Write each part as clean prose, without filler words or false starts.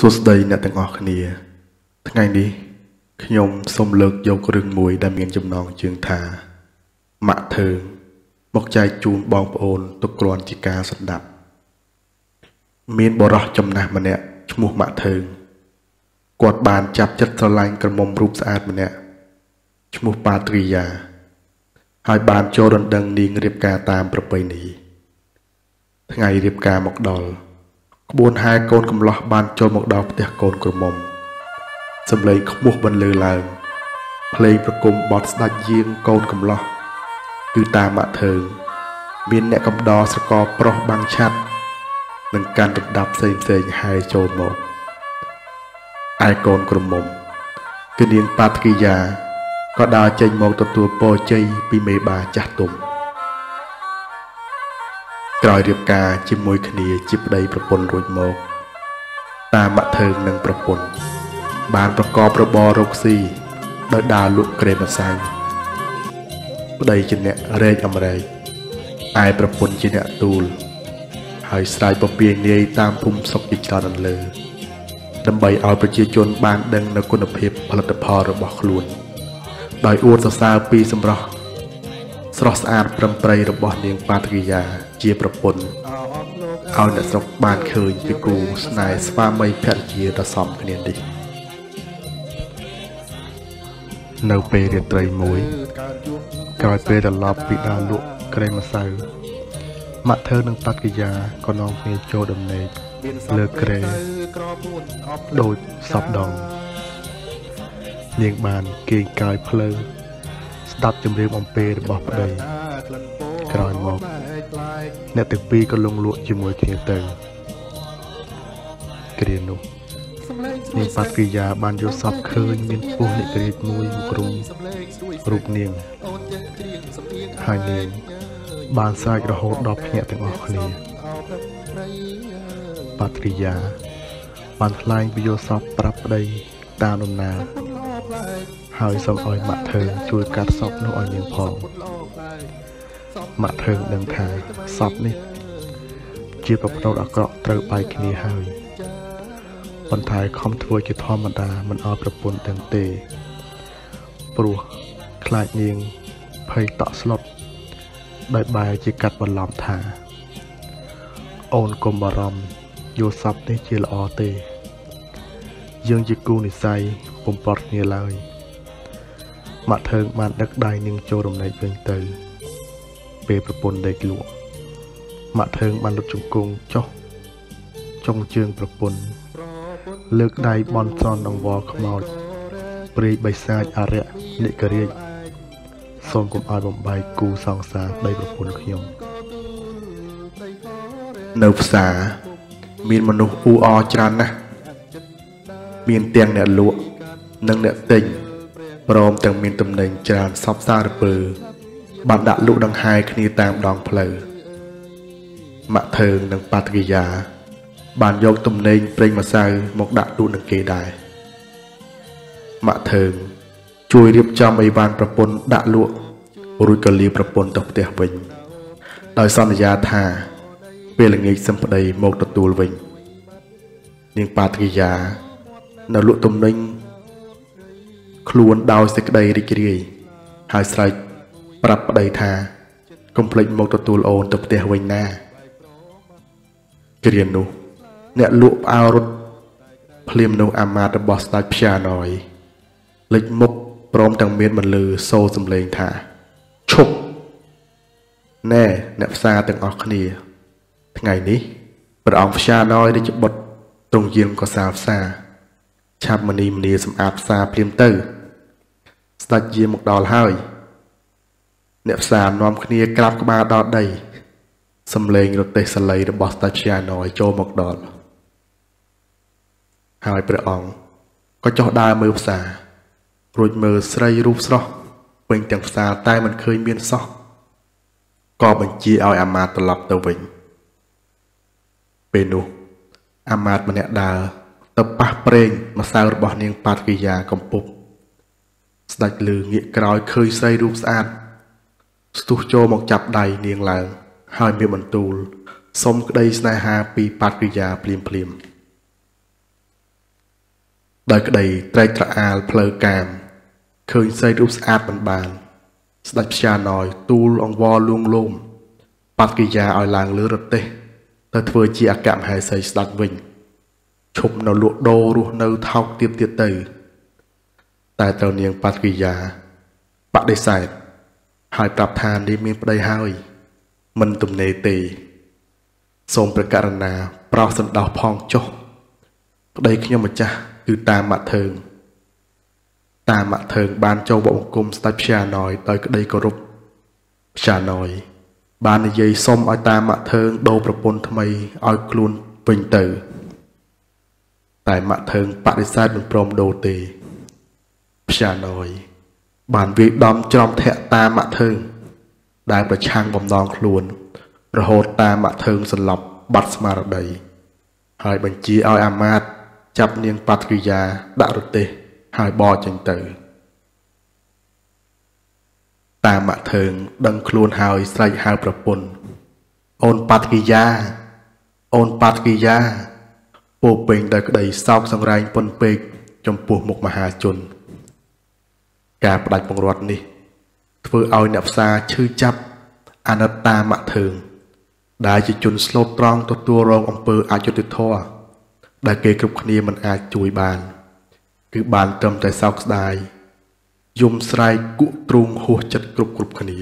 สุดใดเนี่ยแต่งออกเนียทั้งไงนี้ขยมสมเลิกโยกเรื่องมวยดำเนียนจำนองเชิงทาหมะเถิงบอกใจจูนบองโอนตะกรอนจิกาสดับเมียนบรอจำนามันเนี่ยชมูหมะเถิงกอดบานจับจัดสลายกระมมรูปสะอาดมันเนี่ยชมูปาตรียาหายบานโจดันดังนิงเรียบกาตามประเพณีทั้งไงเรียบกาหมกดอลขบวนไฮโกนกำลังบานโจหมกดอลเตะโกนกระมมสำเร็จขบวนบรรเลงลางเพลงประกมบอดสนัดยิงโกนกำลังคือตามะเถิงเมียนแนกำดอสกอปรบางชัดหนึ่งการดับดับเซมเซงไฮโจหมกไอโกนกระมมคือเนียงปาตรียาก็ดาใจมองตัวโปเจยปีเมบาจัดตุ่มกลอยเรียบกาจิมวยคณีจิบใดประปนรวยมองตามะเทิงนังประปนบานประกอบประบอรกซีดาดาลุกเกรมสังใดจินเนเรยอเมรไอประปนจินเนตูลหายสายประเปียเนยตามภูมิศกอิจารันเลอดำใบเอาประเจจนบานดังนกุณเพพผลิตภรบกลุนดอยอวดสาวปีสำรอกสระสะอาดปรำไพรระบอบเนียงปาตริยาเจียประปนเอาเนสกบานเคยไปกูสนายสวาไม่แพทย์เจียตะสอมคะแนนดิเนวเปเรียตรมวยกลายเปตลอบปิดาลุเกรมาซาร์มะเธอนังปาตริยาก็นองเมโจดำเนยเลือเกรโดยสอบดองเนียงบานเก่งกายเพลิงสตับจำเรียงอมเปย์บอกเลยกลายหมอกในตึกปีก็ลงลวดจมูกเทียนเตยเกลียนุเนียงปัตติยาบานโยสับเคยเมียนปูนิเกลียมวยกรุงรูปเนียงหายเนียงบานสายกระโหดดอกแง่แต่งออกเนียปัตติยาบานลายวิโยสับปรับเลยตาลมนาหายสมออยมะเถิงช่วยการสอบนุออยยังพองมะเถิงดังทาสอบนี่เจียบประพนอักเกาะเตอไปคณีหายบรรทายคอมทัวจิตทอมดามันออประปนดังเตปลุกคลายยิงเพยต่อสลบใบใบจิกัดบอลล้อมทาโอนกลมบารมโยซับนี่เจียละออเตยังจิกูนิไซผมปลอดเงียบเลยมะเถิงมาดักได้นิ่งโจรในเวงเตยเปรปนได้กลัวมะเถิงมาลุกจุงกงจ้องจงเชิงประปนเลิกได้บอลซอนดังวอขมอดเปรย์ใบซาอาเระนิกเรียส่งกลมอาบมใบกูสองสาใบประปนขยมเนื้อสามีมนุษย์อูอจรันนะมีนเตียงเนี่ยลวกนังเนี่ยติ่งพร้อมแต่งมีนตำแหน่งจานซับซ่าระเบือบัดดาลุดังไฮคณีตามดองเพลมะเถิงดังปาตริยาบานยกตำแหน่งเปล่งมาใส่หมกดาลุดังเกดายมะเถิงช่วยเรียบจำไอบานประปนดาลุรุยกลีประปนตกเตะวิงโดยสัญญาธาเปล่งเงยสัมปดายหมกตัดตูลวิงเนียงปาตริยานลุตมนิงคลวนดาวสิกใดริกเรียหายสลายปรับใดทาคอมเพล็กมองตัวตูลโอนตบเตะไว้หน้าเกรียนนุเนี่ยลุอารถเพลียมนุอามาตบอสตาพิชาหน่อยเล็กมกพร้อมต่างเมียนมันลือโซ่สำเร็งทาชกแน่เนบซาต่างออกเนียทั้งไงนี้ประอองพิชาหน่อยได้จับบทตรงเยี่ยมก็สาวซาชาบมณีสำอาบซาเปลี่ยนเตอร์สตาร์เยี่ยมดอลห้อยเนบสามน้อมคณีกลับกมาดอดได้สำเร็งรถเตะสไลด์บอสตาเชียหน่อยโจมกดอลหายเปรอองก็เจาะดาเมือภาษาโรยมือใส่รูปซอกเป็นแต่งภาษาใต้มันเคยเมียนซอกก็บัญชีเอาอามาตลับตะวิ่งเปนุอามาตมันเนดาตบปะเปรงมาสาวรบเนียงปาตริยากำปุบสตัดลือเงี่ยกรอยเคยใส่รูปสะอาดสตูโจมองจับใดเนียงหลังหายเมียมันตูลสมกระไดสนายหาปีปาตริยาเปลี่ยม đời cái đầy trai trả lời càm khơi xây rút sát bàn bàn sạch xa nòi tu lòng vo luôn luôn bắt kỳ già ở làng lứa rập tê ta thưa chia cảm hai xây sạch vinh chụp nó lụa đô rùa nâu thọc tiếp tiết tử tại tàu niềng bắt kỳ già bắt đầy sạch hai trạp than đi miên đầy hai mình tùm nề tì xôn bởi cả ràng nà bảo sân đào phong chốt đây khi nhau mà cha từ ta mạ thường ban châu bộng cung sạch xa nòi tới đây có rụp xa nòi ban này dây xông ai ta mạ thường đô bà bôn thâm mây ai luôn vinh tử tại mạ thường bạc đi xa bình bồm đô tì xa nòi bản việc đom trong thẻ ta mạ thường đại bà chàng bầm non luôn rồi hồ ta mạ thường sân lọc bắt mà ra đầy hai bình chí ai amad chập niên bạc kỳ gia đã rụt tì hai bò chanh tử ta mạ thường đăng luôn hai sạch hai bà bôn ôn bạc kỳ gia bộ bình đời đầy sọc sang ranh bôn bịch trong bộ mục mà hà chônการประดับปงรอดนี่เพื่อเอาเนื้อซาชื่อจับอนัตตามะเถิงได้จะจุนสโลตรองตัวรองอำเภออาจุติทอได้เกกรุบคณีมันอาจุยบานคือบานเติมใจเศร้าได้ยมสไลกุตรุงหัวจัดกรุบคณี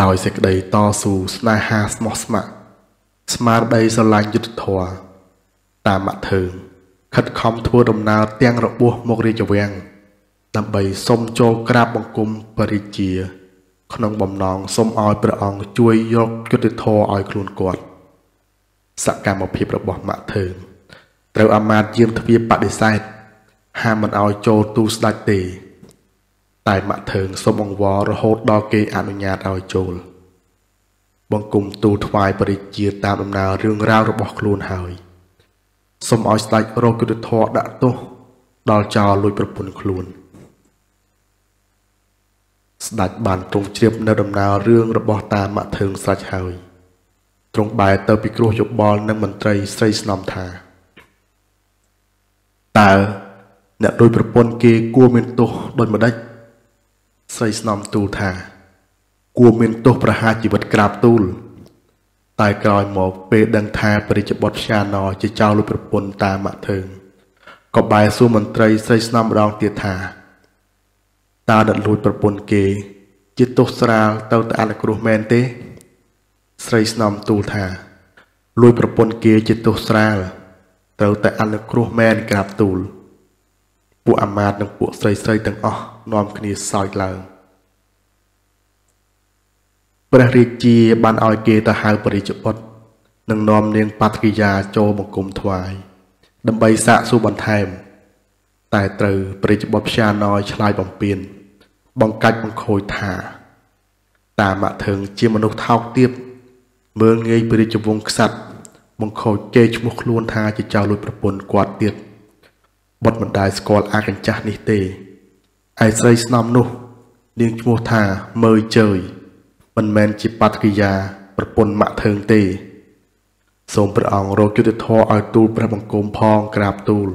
ดาวเสกใดต่อสู่สไนฮาสมอสมะสมาร์ใดสลายจุติทอตามะเถิงขัดคำทัวดมนาเตียงระบวมกรีจเวงนำใบส้มโจกราบบังกุมปริจีขนมบอมนองส้มออยประอองช่วยยกยุติทอออยคลุนกอดสักการมาพิบระบอบมะเถิงเตาอามาตยืมทวีปฏิไซต์หามันเอาโจตูสไลตีตายมะเถิงส้มองวอระโหดดอเกอนุญาตเอาโจลบังกุมตูทวายปริจีตามดำนาเรื่องราวระบอบคลุนหายสมอสไลโรกุตทอดะโตดอลจาลุยประปุนคลูนสดัดบานตรงเชียบนดำนาเรื่องระบอตามะเถิงสัจหายตรงบ่ายเตอปิกรุยบบอลนังมันตรไสสนอมทาตาเนโดยประปุนเกกัวเมนโตโดยมาได้ไสสนอมตูทากัวเมนโตประหาจิวัตกราบตูลตายกลอยหมอบเปดังทาปริจบทชาโนจะเจ้าลุปปนตามะเถิงก็บายสู้มันตรไสสนามรองเตียธาตาดัดลุยปปนเกจิตตุสราเตาตาลกรุเมนเตไสสนามตูธาลุยปปนเกจิตตุสราเตาตาลกรุเมนกราบตูลปุอามาดนังปุไสไสตังอ๋อนอมคณีซอยลาปริริจีบันออยเกตาหายปริจบทนังนอมเนียงปัตกิยาโจมกลมถวายดำใบสะสุบันไทมตายเตอปริจบทชาโนยชลายบังเปียนบังกัดบังโคยถาตามะเถิงเจียมนุษย์เท่าเทียบเมืองเงยปริจวงศัตร์บังโคยเจชมุขลวนทาจิจารุประปนกวาดเตียบบทมันได้สกอลอากันจานิเตไอไซสนามนุเนียงชมุธาเมยเจยมันแมนจิปัตกิยาประปนมะเทิงเตสมประอองโรจุติทอออยตูประบังกลมพองกราบตูล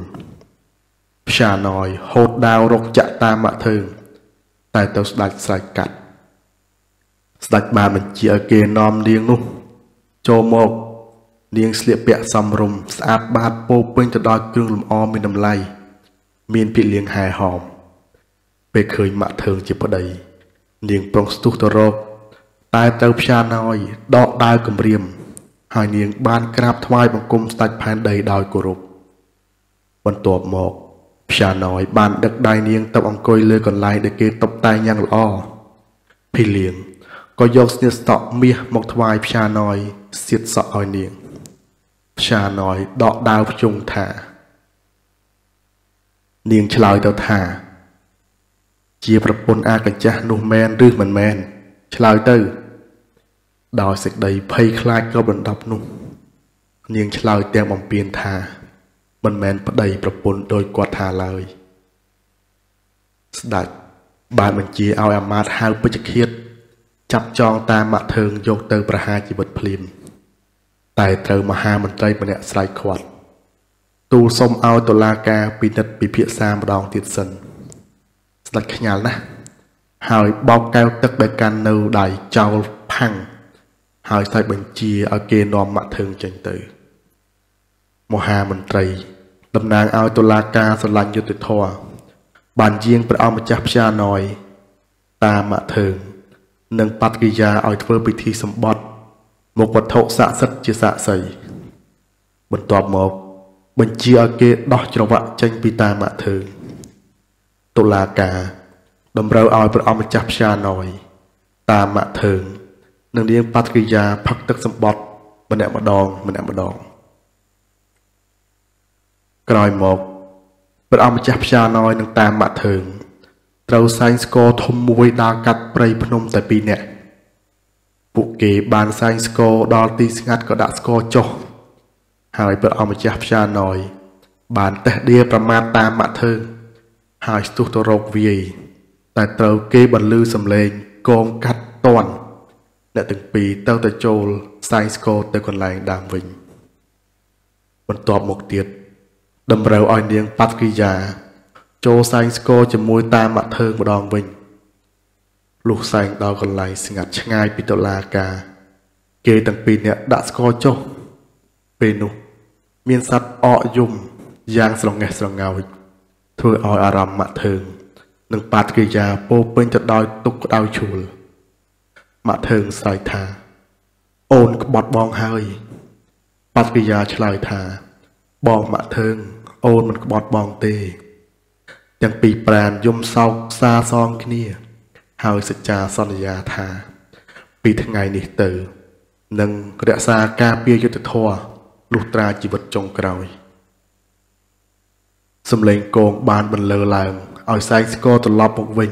ชาหน่อยโหดดาวรกจะตามะเทิงตายเตาสดัดสายกัดสดัดบามันเจียเกนอมเลียงนุโจมกเลียงเสียเปียสัมรมสะอาดบาดโปเปิงจะดอยกรึงลมออมีน้ำไหลมีนพิเลียงหายหอมไปเคยมะเทิงจิปะใดเลียงปรงสุตโรตายเตาพิชาโนยดอกดาวกำเรียมหายเนียงบานกราบทวายบังกลมสตัดแผ่นใดดาวกรุบบนตัวหมอกพิชาโนยบานดักได้เนียงตบอังกอยเลยก่อนไล่เด็กเกตบตายยังละอ้อพี่เลี้ยงก็ยกเนื้อสตอเมียหมอกทวายพิชาโนยเสียดสะออยเนียงพิชาโนยดอกดาวพยุงถาเนียงฉลาดเตาถาเจียประปนอากาศจะนุ่มแมนหรือมันแมนฉลาดเตอดาวเสกใดไพ่คลายก็บรรดับนุ่มเนียงฉลาดเตียงบ่มเปลี่ยนทามันแมนประใดประปนโดยกวาดทาเลยสดัดบานบัญชีเอาอามาทาวปัจจเคียดจับจองตามะเทิงโยกเตอประหาจิบทพลิม แต่เธอมาหามันใจมันเนี่ยสลายขวดตูสมเอาตัวลากาปีนัดปีเพียซามรองติดสนสลัดขยานนะหายบอกแก้วตักใบการเนื้อได้เจ้าพังหายใส่บัญชีเอาเกนอมมาเทิงเจงตือมหามันใจดำนางเอาตัวลากาสลัดยุติทอบานเยียงไปเอามาจับชาหน่อยตามมาเถิงหนึ่งปัตกิยาเอาเพื่อพิธีสมบัติหมกวัตถุสะสดจิสะใสบนตอบหมกบัญชีอาเกะดอกจังหวะเจงปีตามมาเถิงตุลากาดมเราเอาไปเอามาจับชาหน่อยตามมาเถิงหนึ่งเลี้ยงปัตกิยาพักตักสมบัติมันแหนมาดองมันแหนมาดองกลอยหมกเปิดเอามาจับชาน้อยหนึ่งตามมาเถิงเราไซส์กอทมวยดากัดไปพนมแต่ปีเนี่ยปุกเก็บบานไซส์กอดอลตีสงัดก็ดักสกอจอหายเปิดเอามาจับชาน้อยบานแต่เดียประมาณตามมาเถิงหายสุดตัวโรควีแต่เราเก็บบันลือสำเร็จกองกัดตอนแต่ถึงปีเต้าแต่โจลไซส์กอแต่คนแรงดามวิ่งบนตอบหมกเตียดดำเร็วอ่อนเดียงปัตกิยาโจไซน์สโกจะมวยตามมาเทิงมาดองวิงลูกไซน์ดาวกันไหลสงัดชง่ายปิโตลากาเกยตั้งปีเนี่ยดัสโกโจเปนุเมียนสัตอยุ่มยางสลองแงสลองเงาเธออ่อยอารมณ์มาเทิงหนึ่งปัตกิยาโปเปิลจะดอยตุกดาวชูลมาเทิงสายทาโอนกบดบองเฮยปัตกิยาชลายทาบองมาเทิงโอนมันกบอดบองเตยังปีแปรนยมเศร้าซาซองขี้เนี่ยหาสัจจาสัญญาทาปีทั้งไงนี่เตอหนึ่งกระซากาเปียยุติทวลูตราจิบจงกรอยสำเร็งโกงบานบรรเลอลางเอาไซส์ก็ตลอดปกวิง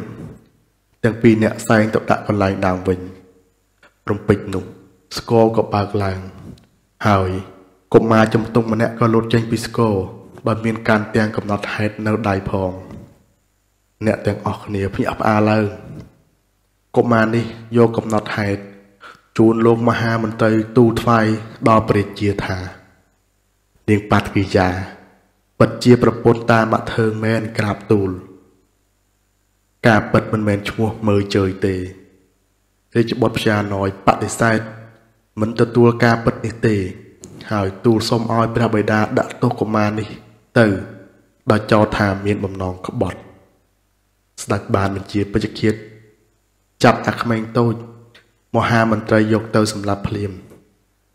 ยังปีเนี่ยไซส์ตบตะกันลายดาววิงรวมปิดหนุ่มสกอก็ปากลางหายกบมาจมตุงมันเนี่ยก็ลดใจพิสโก้บนเมียนการเตียงกับนอตไฮน์เนื้อไดพองเนี่ยเตียงออกเหนียวพี่อับอาเลกบมานี่โยกับนอตไฮน์จูนลงมหามันเตยตูไฟดอปริเจียธาเดียงปัดกิยาปัดเจียประปนตามะเทิงแมนกราบตูลกาปัดมันแมนชั่วเมยเจยเตยเรจบดพยาหน่อยปัดไอไซด์มันจะตัวกาปัดไอเตยหายตูส้มอ้อยพระบิดาดักโตกมานี่เตอดาจอทามีนบำนองขบดสดัดบานมันเจียบประจักษ์คิดจับอักแมงโต้มหามันตรยกเตอสำหรับเพลียม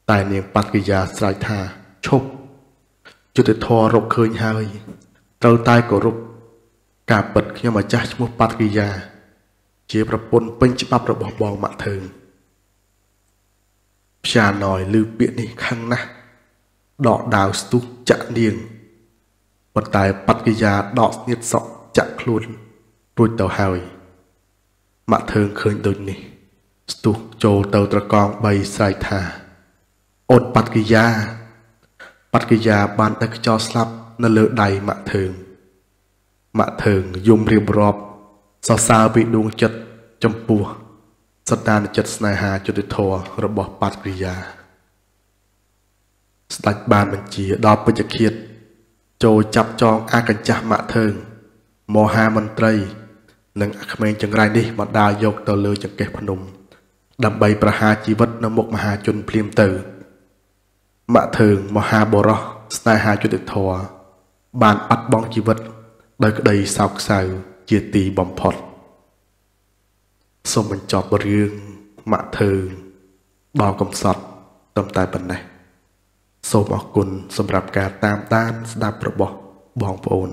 ตายเนียงปักกิยาสลายทาชกจุดทอรกเคยหายเตอตายกรุกกาเปิดขึ้นมาจ้าชมุปักกิยาเจียประปนเป็นฉบับระบบบองมาเถิงชาหน่อยลือเปียนี่ข้างนะดอกดาวสตุกจะเนียงปัตตายปัตกิยาดอกเนียดสอกจะคลุนรุ่ยเต่าหายมาเทิงเคยโดนนี่สตุกโจเต่าตะกองใบสายทาอดปัตกิยาบานตะกจอสลับนเลอใดมาเทิงยุ่มเรียบรอบสาววิดวงจัดจำปัวสตานจัดสนายหาจุดทอระบบปัตกิยาสตัดบานบัญชีดอกปัญจเคียดโจจับจองอากัญจามะเทิงโมหามันตรหนึ่งอัคเมนจังไรนี่มาดายกต่อเลยจังเก็บพนมดับใบประหาชีวิตนมกมหาจนเพลียมเตอมะเทิงมหาบรสสนายหาจุดทอบานปัดบองชีวิตโดยกระดายสาวสาวเจียตีบอมพอดสมบัญจอบเรื่องมะเทิงดอกกำสัดตำตายปันไหนสมอกุลสำหรับการตามต้านสนับประบบบองโปน